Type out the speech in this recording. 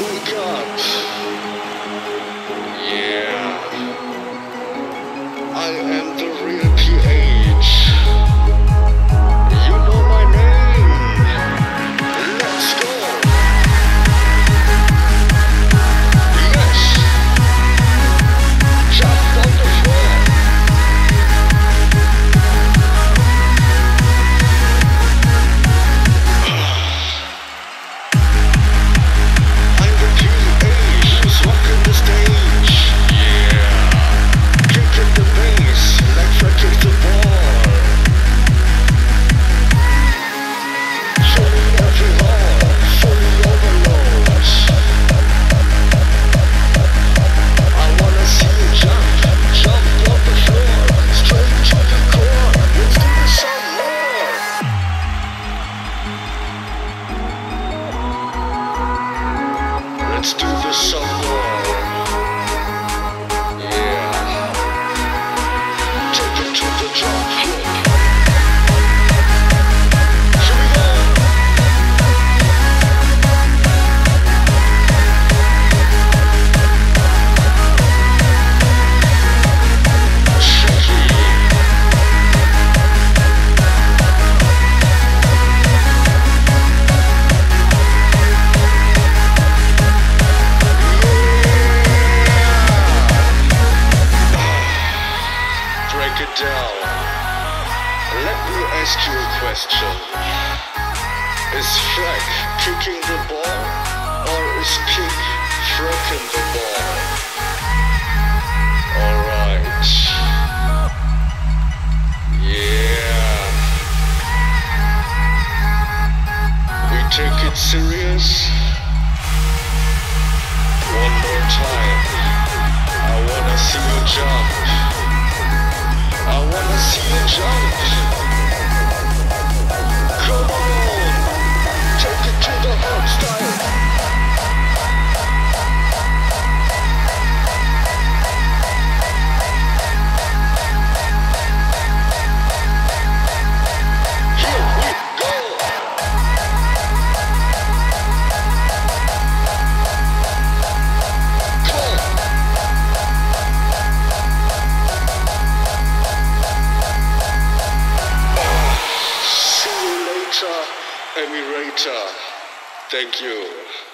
we got. Yeah, I am the real PH. You know my name. Let's go. Yes, jump on the floor. I'm the PH who's walking the stage. Yeah, kicking the bass like Frac kicked the ball. Showing every hole, fully overload. I wanna see you jump off the floor, straight to the core. Let's do some more. Let's do this some more. Yeah, take it to the drop. Here we go. Shaky. Break it down. Let me ask you a question. Is Frac kicking the ball, or is kick fracking the ball? Alright. Yeah, we take it serious. One more time, I wanna see you jump. I wanna see you jump. Come on, take it to the hard style. Here we go. Come on. See you later, Emirator. Thank you.